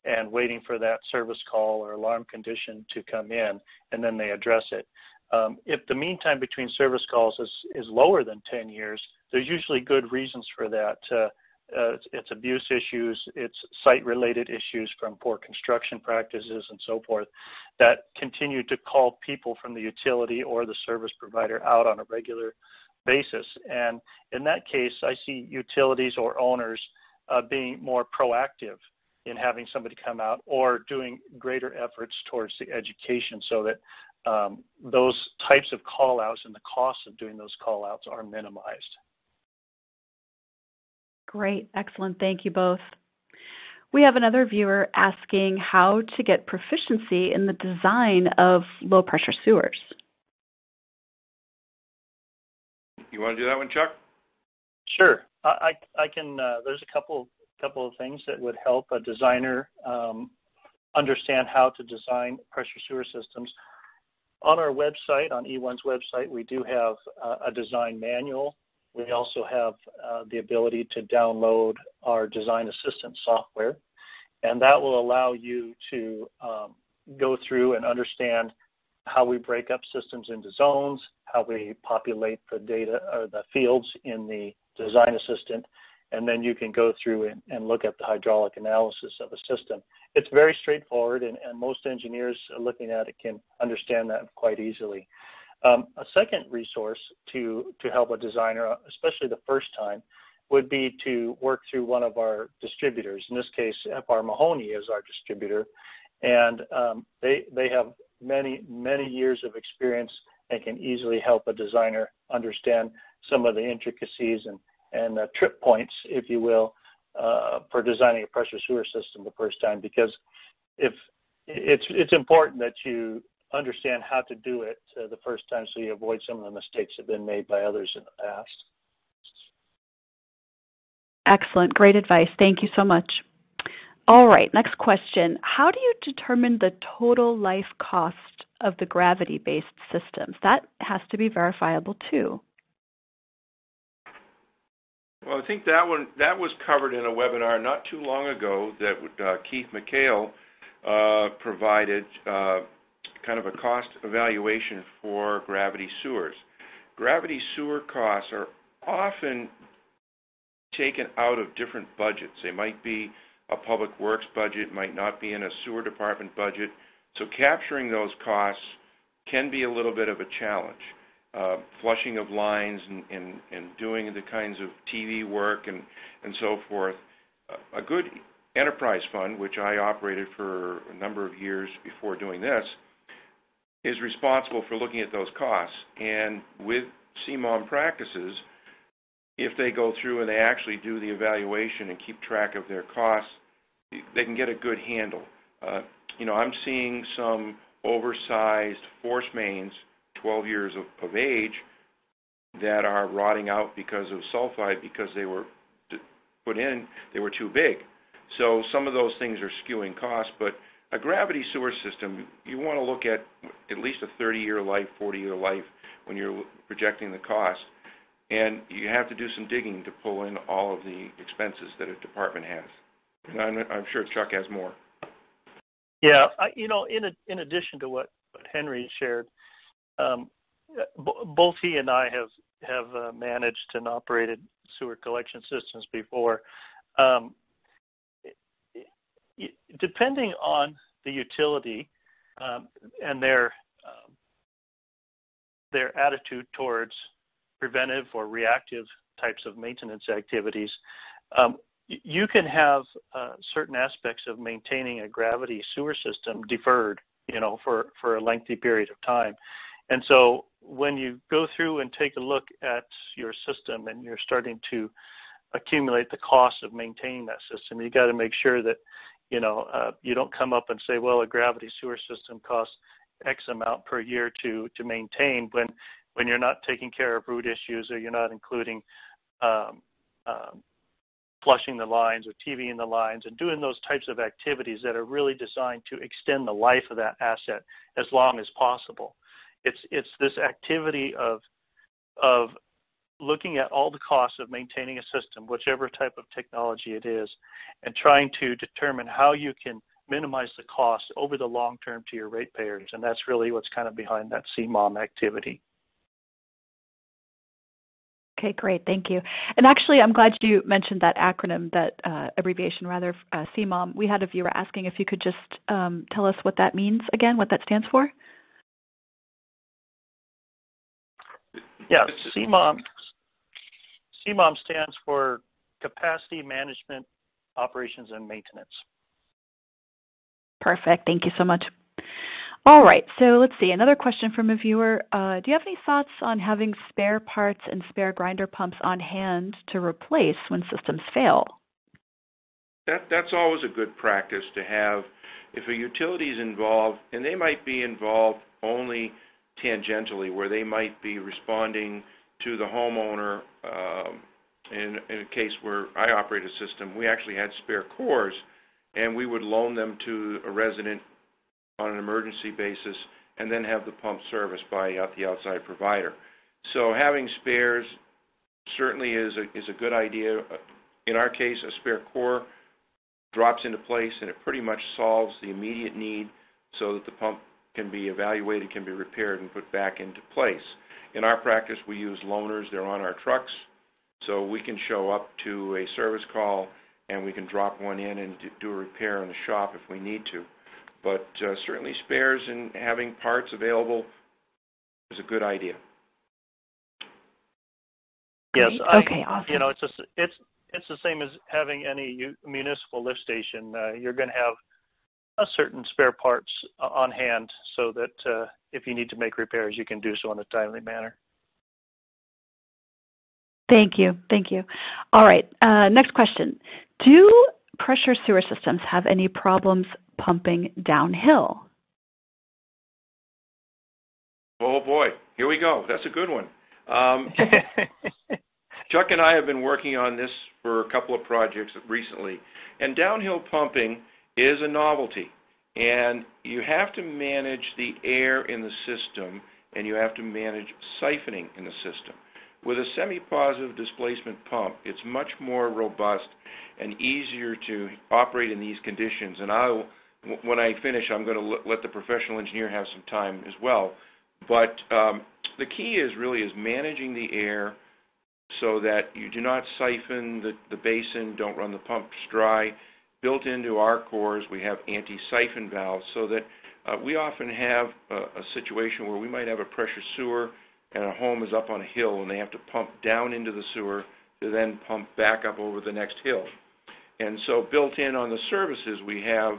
and waiting for that service call or alarm condition to come in, and then they address it. If the mean time between service calls is lower than 10 years, there's usually good reasons for that It's abuse issues, it's site-related issues from poor construction practices and so forth that continue to call people from the utility or the service provider out on a regular basis. And in that case, I see utilities or owners being more proactive in having somebody come out or doing greater efforts towards the education so that those types of call-outs and the costs of doing those call-outs are minimized. Great. Excellent. Thank you both. We have another viewer asking how to get proficiency in the design of low-pressure sewers. You want to do that one, Chuck? Sure. I can. There's a couple of things that would help a designer understand how to design pressure sewer systems. On our website, on E1's website, we do have a design manual. We also have the ability to download our design assistance software, and that will allow you to go through and understand how we break up systems into zones, how we populate the data or the fields in the design assistant, and then you can go through and look at the hydraulic analysis of a system. It's very straightforward, and most engineers looking at it can understand that quite easily. A second resource to help a designer, especially the first time, would be to work through one of our distributors. In this case, F.R. Mahoney is our distributor, and they have many, many years of experience and can easily help a designer understand some of the intricacies and trip points, if you will, for designing a pressure sewer system the first time, because if it's important that you understand how to do it the first time so you avoid some of the mistakes that have been made by others in the past. Excellent. Great advice. Thank you so much. All right, next question. How do you determine the total life cost of the gravity-based systems? That has to be verifiable too. Well, I think that was covered in a webinar not too long ago that Keith McHale provided kind of a cost evaluation for gravity sewers. Gravity sewer costs are often taken out of different budgets. They might be a public works budget, might not be in a sewer department budget. So capturing those costs can be a little bit of a challenge. Flushing of lines and doing the kinds of TV work and so forth. A good enterprise fund, which I operated for a number of years before doing this, is responsible for looking at those costs. And with CMOM practices, if they go through and they actually do the evaluation and keep track of their costs, they can get a good handle. You know, I'm seeing some oversized force mains, 12 years of age, that are rotting out because of sulfide, because they were put in, they were too big. So some of those things are skewing costs, but a gravity sewer system, you want to look at least a 30-year life, 40-year life when you're projecting the cost. And you have to do some digging to pull in all of the expenses that a department has. And I'm sure Chuck has more. Yeah, you know, in addition to what Henry shared, both he and I have managed and operated sewer collection systems before. Depending on the utility and their attitude towards preventive or reactive types of maintenance activities, you can have certain aspects of maintaining a gravity sewer system deferred, you know, for a lengthy period of time. And so when you go through and take a look at your system and you're starting to accumulate the cost of maintaining that system, you got to make sure that, you know, you don't come up and say, well, a gravity sewer system costs X amount per year to maintain when you're not taking care of root issues, or you're not including flushing the lines or TVing the lines and doing those types of activities that are really designed to extend the life of that asset as long as possible. It's this activity of looking at all the costs of maintaining a system, whichever type of technology it is, and trying to determine how you can minimize the cost over the long term to your ratepayers. And that's really what's kind of behind that CMOM activity. Okay, great. Thank you. And actually, I'm glad you mentioned that acronym, that abbreviation rather, CMOM. We had a viewer asking if you could just tell us what that means again, what that stands for. Yeah, CMOM stands for Capacity Management, Operations, and Maintenance. Perfect. Thank you so much. All right, so let's see, another question from a viewer. Do you have any thoughts on having spare parts and spare grinder pumps on hand to replace when systems fail? That's always a good practice to have. If a utility is involved, and they might be involved only tangentially, where they might be responding to the homeowner. In a case where I operate a system, we actually had spare cores, and we would loan them to a resident on an emergency basis and then have the pump serviced by the outside provider. So having spares certainly is a good idea. In our case, a spare core drops into place and it pretty much solves the immediate need so that the pump can be evaluated, can be repaired, and put back into place. In our practice, we use loaners. They're on our trucks, so we can show up to a service call and we can drop one in and do a repair in the shop if we need to. But certainly spares and having parts available is a good idea. Yes. Okay. Awesome. You know, it's the same as having any municipal lift station. You're going to have a certain spare parts on hand so that if you need to make repairs, you can do so in a timely manner. Thank you. Thank you. All right. Next question. Do pressure sewer systems have any problems pumping downhill? Oh boy, here we go. That's a good one. Chuck and I have been working on this for a couple of projects recently, and downhill pumping is a novelty, and you have to manage the air in the system, and you have to manage siphoning in the system. With a semi-positive displacement pump, it's much more robust and easier to operate in these conditions. And when I finish, I'm going to let the professional engineer have some time as well. But the key is managing the air so that you do not siphon the basin, don't run the pumps dry. Built into our cores, we have anti-siphon valves so that we often have a situation where we might have a pressure sewer and a home is up on a hill and they have to pump down into the sewer to then pump back up over the next hill. And so built in on the services, we have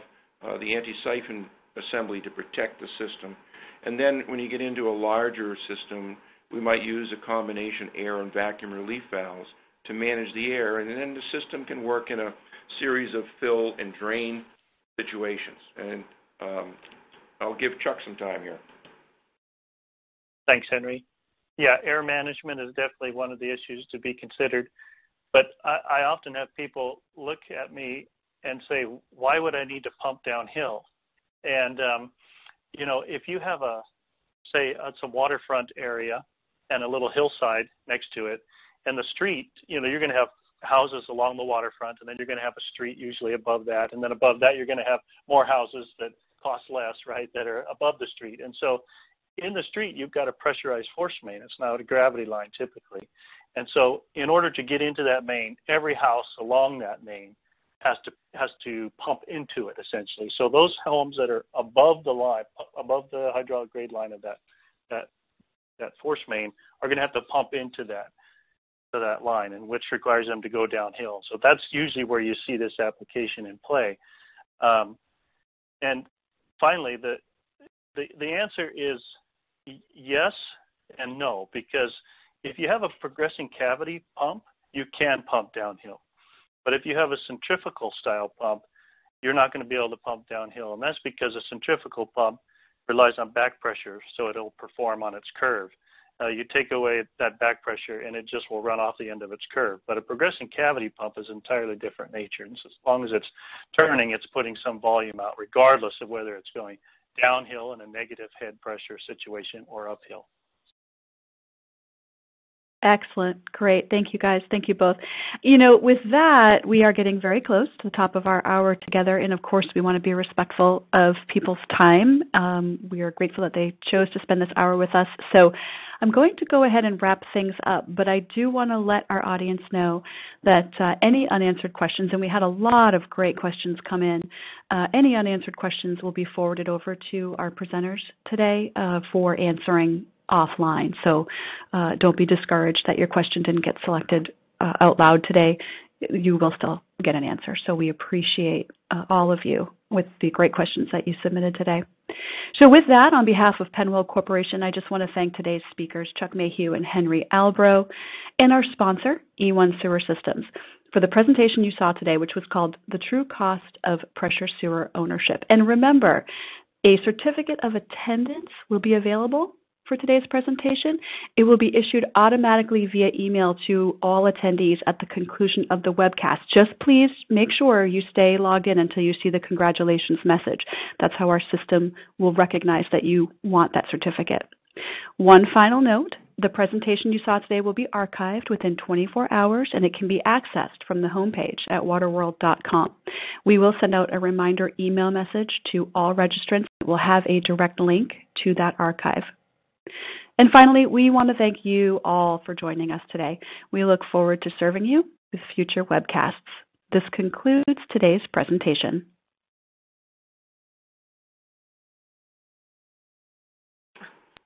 the anti-siphon assembly to protect the system. And then when you get into a larger system, we might use a combination air and vacuum relief valves to manage the air, and then the system can work in a series of fill and drain situations. And I'll give Chuck some time here. Thanks, Henry. Yeah, air management is definitely one of the issues to be considered. But I often have people look at me and say, why would I need to pump downhill? And, you know, if you have say it's a waterfront area and a little hillside next to it, and the street, you know, you're going to have houses along the waterfront, and then you're going to have a street usually above that. And then above that, you're going to have more houses that cost less, right, that are above the street. And so in the street, you've got a pressurized force main. It's not a gravity line typically. And so in order to get into that main, every house along that main has to pump into it essentially. So those homes that are above the line, above the hydraulic grade line of that force main are going to have to pump into that line, and which requires them to go downhill. So that's usually where you see this application in play. And finally, the answer is yes and no, because if you have a progressing cavity pump, you can pump downhill. But if you have a centrifugal style pump, you're not going to be able to pump downhill. And that's because a centrifugal pump relies on back pressure, so it'll perform on its curve. You take away that back pressure and it just will run off the end of its curve. But a progressing cavity pump is entirely different nature. And so as long as it's turning, it's putting some volume out, regardless of whether it's going downhill in a negative head pressure situation or uphill. Excellent. Great. Thank you, guys. Thank you both. You know, with that, we are getting very close to the top of our hour together. And of course, we want to be respectful of people's time. We are grateful that they chose to spend this hour with us. So I'm going to go ahead and wrap things up, but I do want to let our audience know that any unanswered questions, and we had a lot of great questions come in, any unanswered questions will be forwarded over to our presenters today for answering offline. So don't be discouraged that your question didn't get selected out loud today. You will still get an answer. So we appreciate all of you with the great questions that you submitted today. So with that, on behalf of Penwell Corporation, I just want to thank today's speakers, Chuck Mayhew and Henry Albro, and our sponsor, E/One Sewer Systems, for the presentation you saw today, which was called The True Cost of Pressure Sewer Ownership. And remember, a certificate of attendance will be available for today's presentation. It will be issued automatically via email to all attendees at the conclusion of the webcast. Just please make sure you stay logged in until you see the congratulations message. That's how our system will recognize that you want that certificate. One final note, the presentation you saw today will be archived within 24 hours and it can be accessed from the homepage at waterworld.com. We will send out a reminder email message to all registrants. It will have a direct link to that archive. And finally, we want to thank you all for joining us today. We look forward to serving you with future webcasts. This concludes today's presentation.